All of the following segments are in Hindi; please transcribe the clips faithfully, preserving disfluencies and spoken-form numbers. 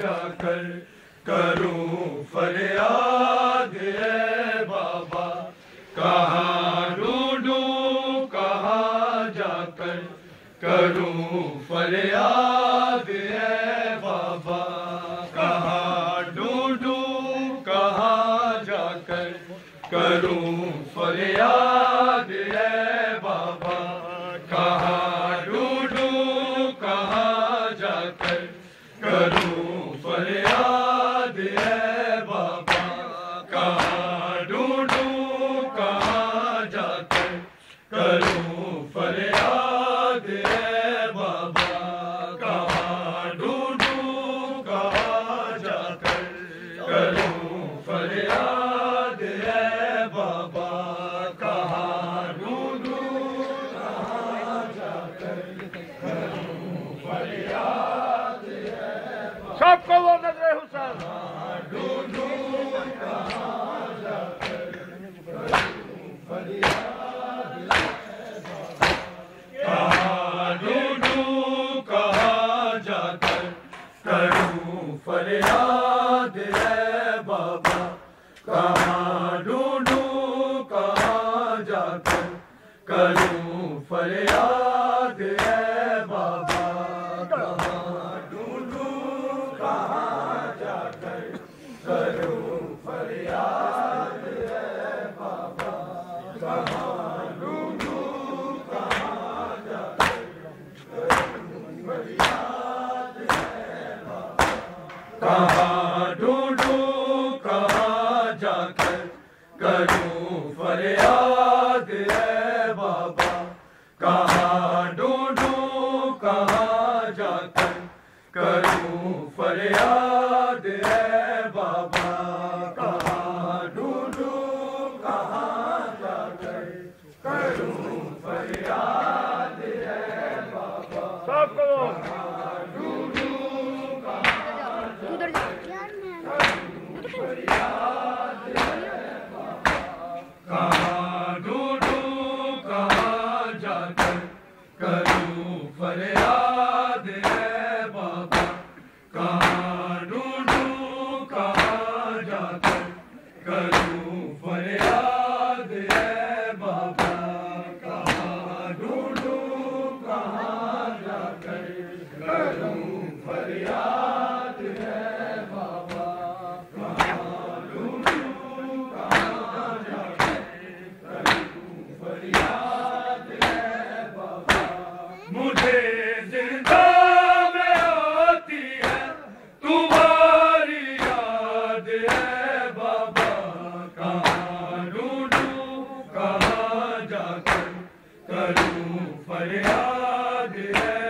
जा कर करूं फरियाद ऐ बाबा, कहाँ ढूंढूं कहाँ जा कर करूं फरियाद ऐ बाबा, कहाँ ढूंढूं कहाँ जा कर करूं फरियाद ऐ बाबा, कहाँ ढूंढूं कहाँ जा कर करूं फरियाद ऐ बाबा, कहाँ ढूंढूं कहाँ जा कर करूं फरियाद ऐ बाबा, कहाँ ढूंढूं कहाँ जा कर करूं फरियाद ऐ बाबा, कहाँ ढूंढूं कहाँ जा कर करूं फरियाद ऐ बाबा। सबको वो नजर फरियाद ऐ बाबा, कहाँ ढूंढूं कहाँ जा कर करूं फरियाद ऐ बाबा, कहाँ ढूंढूं कहाँ जा कर करूं फरियाद ऐ बाबा, कहाँ ढूंढूं कहाँ जा कर करूं फरियाद, कहाँ ढूंढूं कहाँ जा कर करूं फरियाद ऐ बाबा, कहाँ ढूंढूं कहाँ जा कर करूं फरियाद ऐ बाबा, कहाँ ढूंढूं कहाँ जा कर करूं फरियाद ऐ बाबा, सबको कहाँ ढूंढूं कहाँ जा कर करूं फरियाद ऐ बाबा, कहाँ ढूंढूं कहाँ जा कर करूं फरियाद ऐ बाबा, कहाँ ढूंढूं कहाँ जा कर करूं फरियाद ऐ बाबा, फरियाद ऐ बाबा, कहाँ ढूंढूं कहाँ जा कर करूं फरियाद ऐ बाबा, कहाँ ढूंढूं कहाँ जा कर करूं फरियाद ऐ बाबा, मुझे जिंदा में आती है तुम्हारी याद ऐ बाबा, करूं फरियाद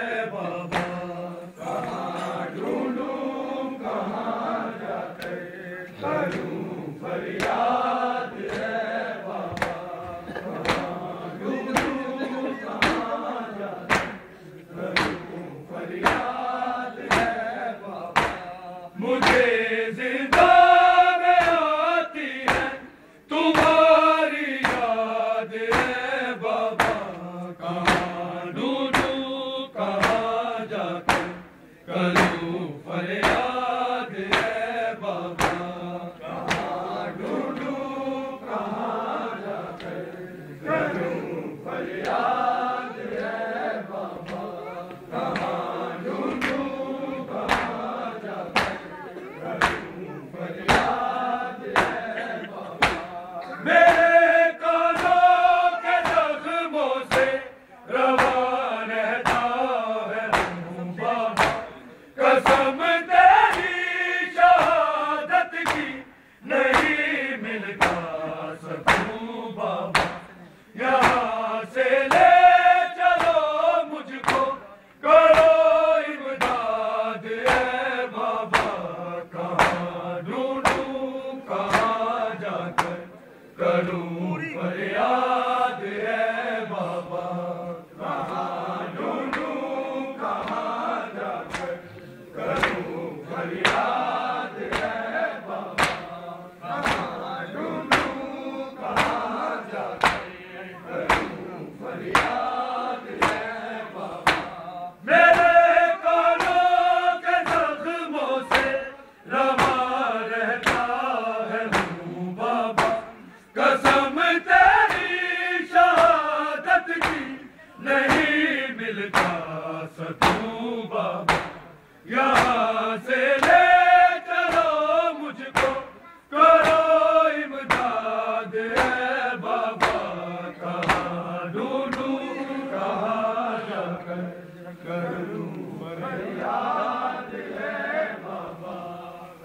ऐ बाबा, कहाँ ढूंढूं कहाँ जा कर करूं फरियाद ऐ बाबा, कहाँ ढूंढूं कहाँ जा कर करूं फरियाद ऐ बाबा, मेरे कानों के जख्मों से रवा करूं फरियाद ऐ बाबा, कहाँ ढूंढूं कहाँ जा कर करूं फरियाद ऐ बाबा, कहाँ ढूंढूं कहाँ जा कर करूं फरियाद ऐ बाबा, मेरे कानों के जख्मों से से ले चलो मुझको, करो इमदाद ऐ बाबा। कहाँ ढूंढूं कहाँ जा कर, करूं फरियाद ऐ बाबा।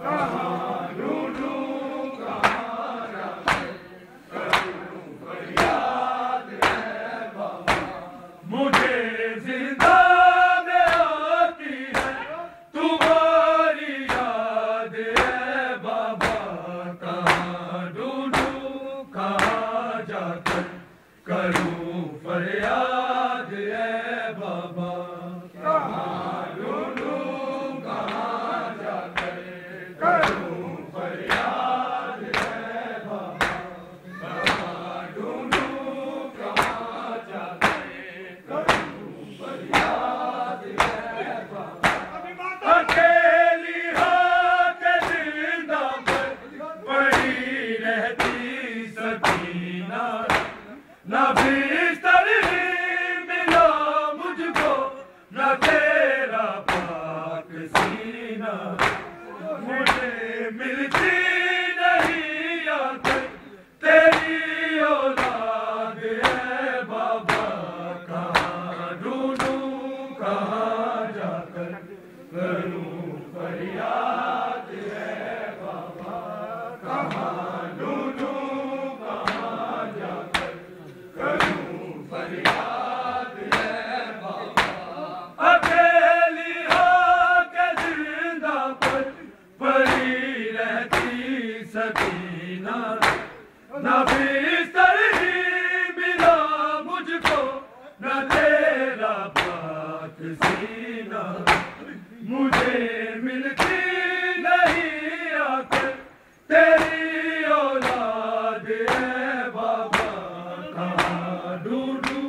कहाँ ढूंढूं कहाँ जा कर, करूं फरियाद ऐ बाबा। मुझे जिंदा करूं फरियाद ऐ बाबा। कहाँ ढूंढूं कहाँ जा कर, करूं फरियाद ऐ बाबा। कहाँ ढूंढूं कहाँ जा कर, करूं फरियाद ऐ बाबा। अकेली हाथ जिंदा पर पड़ी रहती सकीना, ना बिस्तर मिला मुझको ना तेरा पाक सीना। मुझे मिलती नहीं आकर तेरी औलाद ऐ बाबा। कहाँ ढूंढूं कहाँ जा कर, करूं फरियाद ऐ बाबा। कहाँ अकेली हाथ जिंदा पर पड़ी रहती सकीना, ना बिस्तर मिला मुझको ना तेरा पाक सीना। मुझे मिलती नहीं आकर तेरी औलाद ऐ बाबा। कहाँ ढूंढूं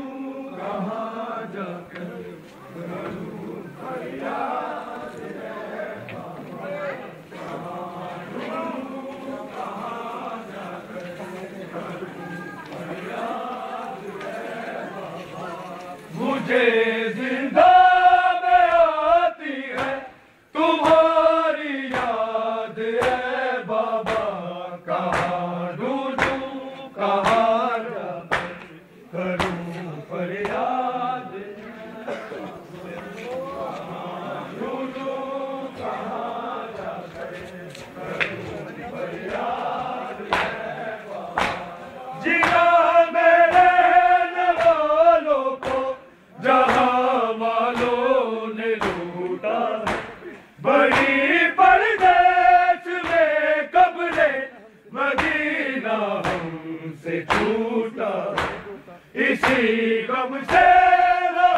मुझे जिंदा में आती है तुम्हारी याद ऐ बाबा। कहाँ ढूंढूं कहाँ जा कर,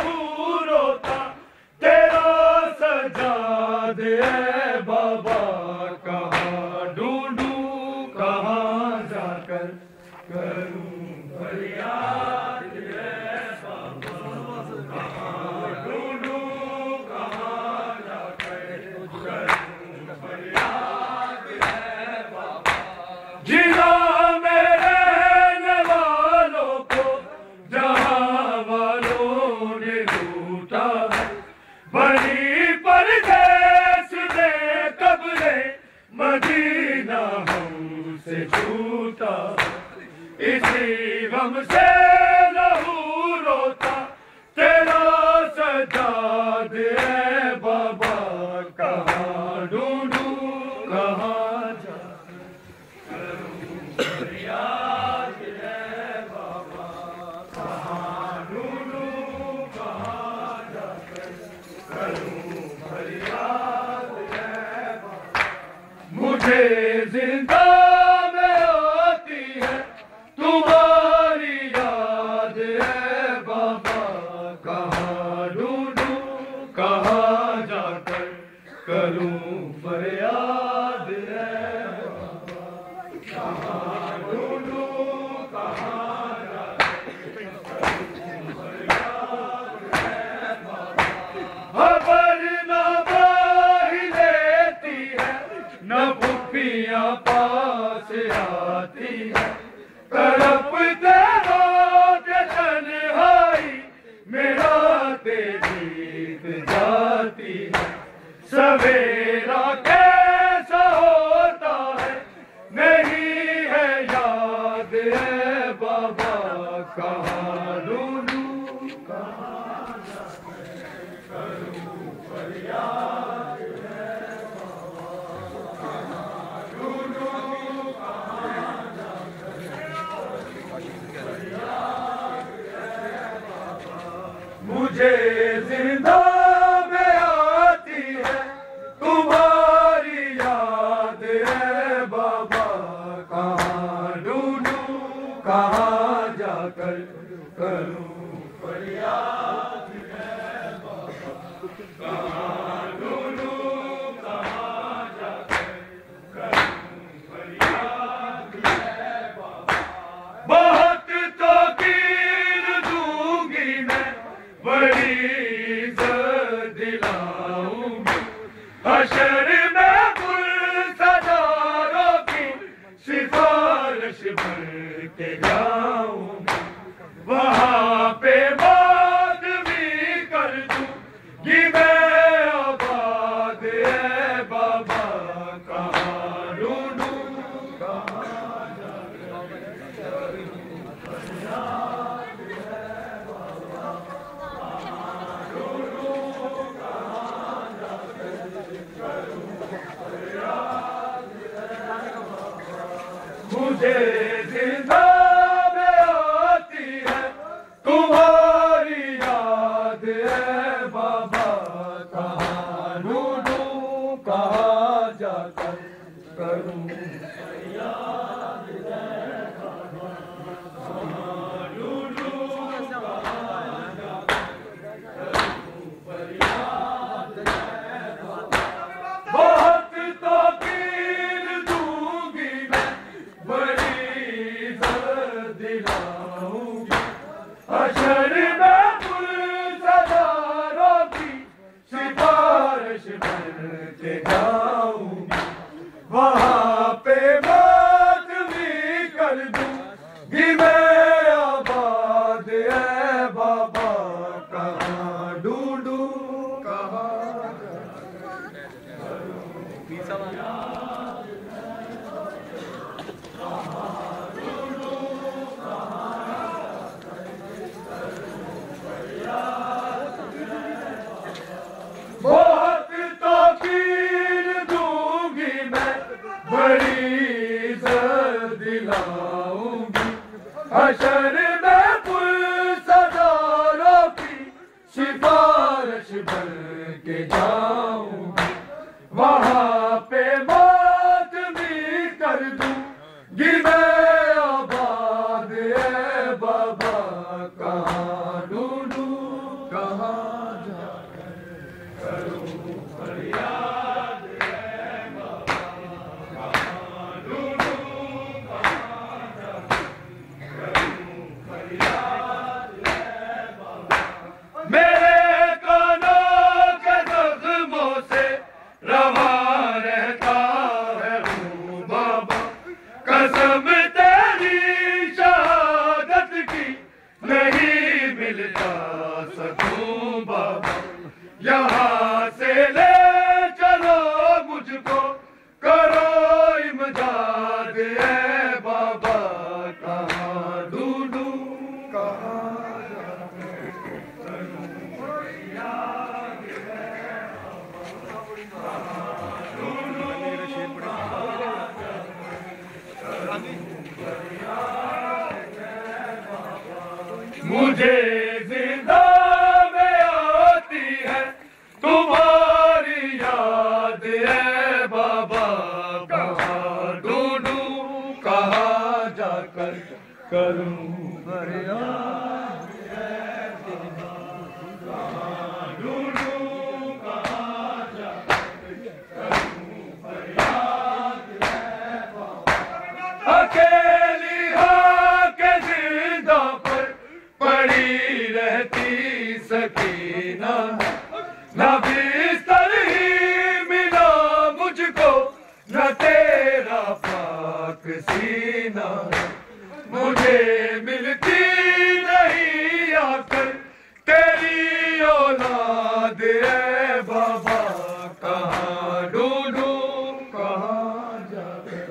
करूं फरियाद। कहाँ ढूंढूं कहाँ जा कर, करूं फरियाद ऐ बाबा। जिया बड़ी परदेश में कब्रे मदीना हमसे छूटा, इसी गम से रहूं रोता तेरा सजाद ऐ बाबा। कहाँ ढूंढूं कहाँ जा कर, करूं फरियाद ऐ बाबा। कहाँ बड़ी परदेश दे कब्रे मदीना हमसे छूटा, इसी गम से रहूं रोता तेरा सजाद ऐ बाबा। कहाँ ढूंढूं कहाँ जा कर, करूं फरियाद ऐ बाबा। कहाँ ढूंढूं कहाँ जा कर, करूं फरियाद ऐ बाबा। मुझे जिंदा में आती है तुम्हारी याद ऐ बाबा। कहाँ ढूंढूं कहाँ जा कर, करूं फरियाद ऐ बाबा। कहाँ ढूंढूं कहाँ जा कर, करूं फरियाद ऐ बाबा। खबर ना बाही लेती है, न फुफियाँ पास आती है, तड़पते रोज तन्हाई मेरा ते जीत जाती है। सवे मेरा कैसा होता है, नहीं है याद है बाबा कहाँ ढूंढूं, कहाँ जा कर करूं फरियाद है बाबा कहाँ ढूंढूं, कहाँ जा कर करूं फरियाद है बाबा। मुझे जिंदा कहाँ जा कर करूं फरियाद है बाबा कहाँ ढूंढूं, कहाँ जा कर करूं फरियाद है बाबा। बहुत तो कीर दूंगी मैं, बड़ी इज्जत दिलाऊंगी, हशर में गुलज़ारों की सिफारिश पर के जाऊंगी, वहाँ पे बात भी कर दूंगी मैं आबाद है बाबा कहाँ ढूंढूं, कहाँ जा कर करूं फरियाद है बाबा कहाँ ढूंढूं, कहाँ जा कर करूं फरियाद है बाबा। मुझे हशर में गुलज़ारों की सिफारिश भर के जाऊंगी, वहाँ पे बात भी कर दूंगी मैं आबाद है बाबा कहाँ ढूंढूं, कहाँ जा कर करूं फरियाद। यहाँ से ले चलो मुझको, करो इमदाद है बाबा कहाँ ढूंढूं, कहाँ जा कर करूं फरियाद है बाबा कहाँ ढूंढूं, कहाँ जा कर करूं फरियाद है बाबा। मुझे जिंदा करूं फरियाद है बाबा कहाँ ढूंढूं, कहाँ जा कर करूं फरियाद है बाबा। अकेली आके जिंदा पर पड़ी रहती सकीना, ना बिस्तर ही मिला मुझको, न तेरा पाक सीना, मुझे मिलती नहीं आकर तेरी औलाद है बाबा कहाँ। ढूंढूं कहाँ जाकर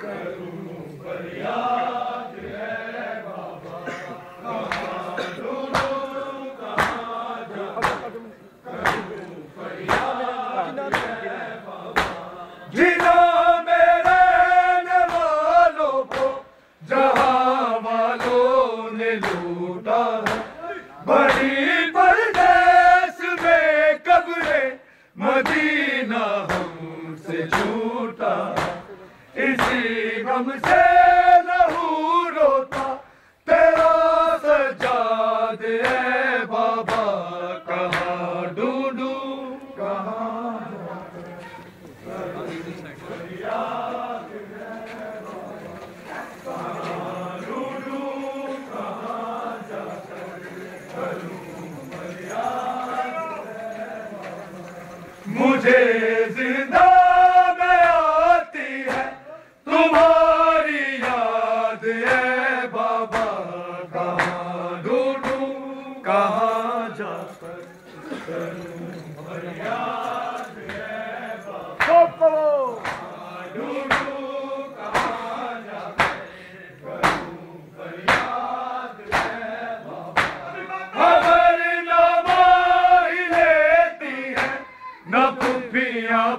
करूं फरियाद ऐ बाबा, कहाँ ढूंढूं कहाँ जाकर करूं फरियाद ऐ बाबा। जिला मेरे रहने वालों को जहाँ वालों ने लूटा है, बड़ी परदेश में कब्रे मदीना हमसे झूठा। इसी गम से न हूँ रोता तेरा सजाद ऐ बाबा, कहाँ ढूंढूं कहाँ मुझे जिंदा में आती है तुम्हारी याद ऐ बाबा, कहाँ ढूंढूं कहाँ जा कर करूं फरियाद ऐ बाबा।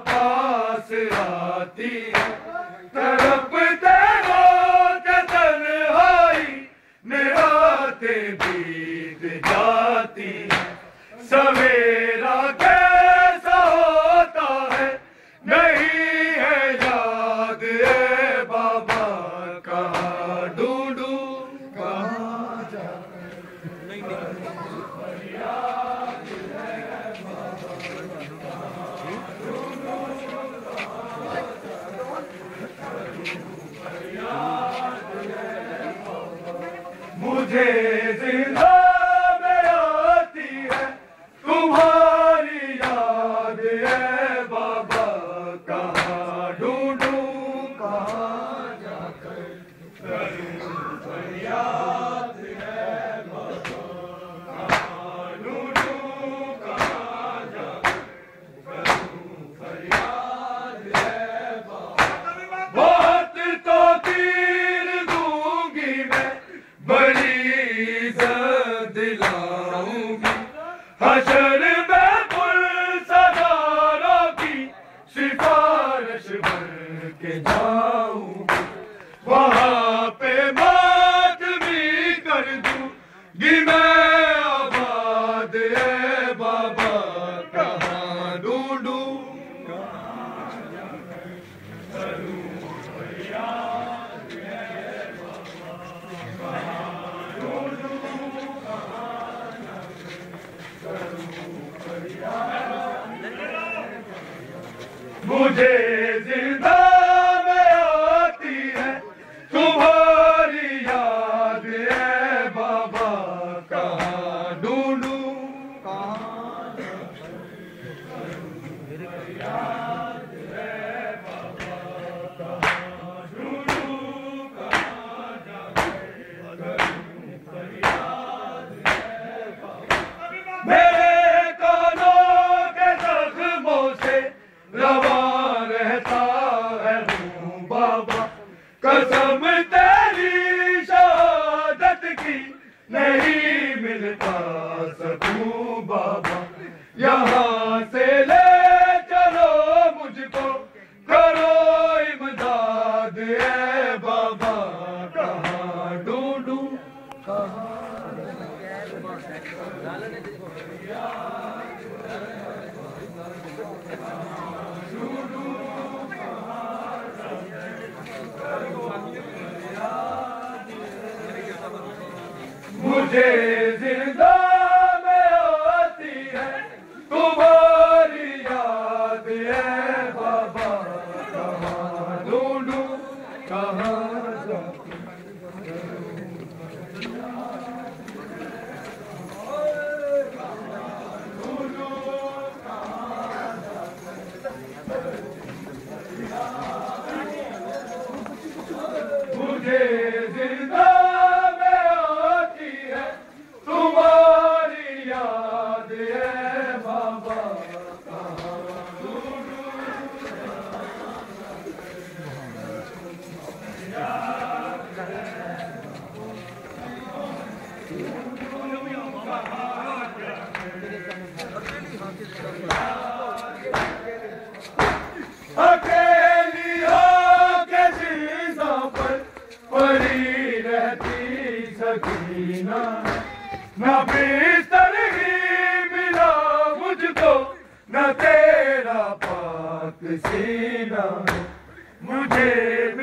पास आती है तड़पते रोज तन्हाई, निरातें बीत जाती है, सवेरा कैसा होता है नहीं है याद ऐ बाबा, कहाँ ढूंढूं कहाँ जा कर। मुझे जिंदा में आती है तुम्हारी याद ऐ बाबा, कहाँ ढूंढूं कहाँ जा कर करूं फरियाद ऐ बाबा, कहाँ ढूंढूं कहाँ जा कर करूं फरियाद ऐ बाबा। बहुत तो तीर दूंगी मैं बड़ी दिलाऊंगी, हशर में पुरसदारों की सिफारिश भर के जाऊंगी, वहाँ पे मातमी कर दूंगी मैं आबाद ऐ बाबा, कहाँ ढूंढूं कहाँ जा कर करूं फरियाद ऐ बाबा, कहाँ ढूंढूं मुझे जिंदा में आती है तुम्हारी याद ऐ बाबा, कहाँ ढूंढूं कहाँ जा कर करूं फरियाद ऐ बाबा, कहाँ ढूंढूं कहाँ जा कर करूं फरियाद ऐ बाबा। मेरे कानों के जख्मों से रवा कसम तेरी शहादत की नहीं मिलता सकूं बाबा, यहाँ से ले चलो मुझको करो इमदाद ऐ बाबा, कहाँ ढूंढूं कहाँ मुझे जिंदा में आती है तुम्हारी याद ऐ बाबा, कहाँ ढूंढूं कहाँ जा कर। मुझे जिंदा तुम्हारी याद ऐ बाबा, कहाँ ढूंढूं। पाक सीना मुझे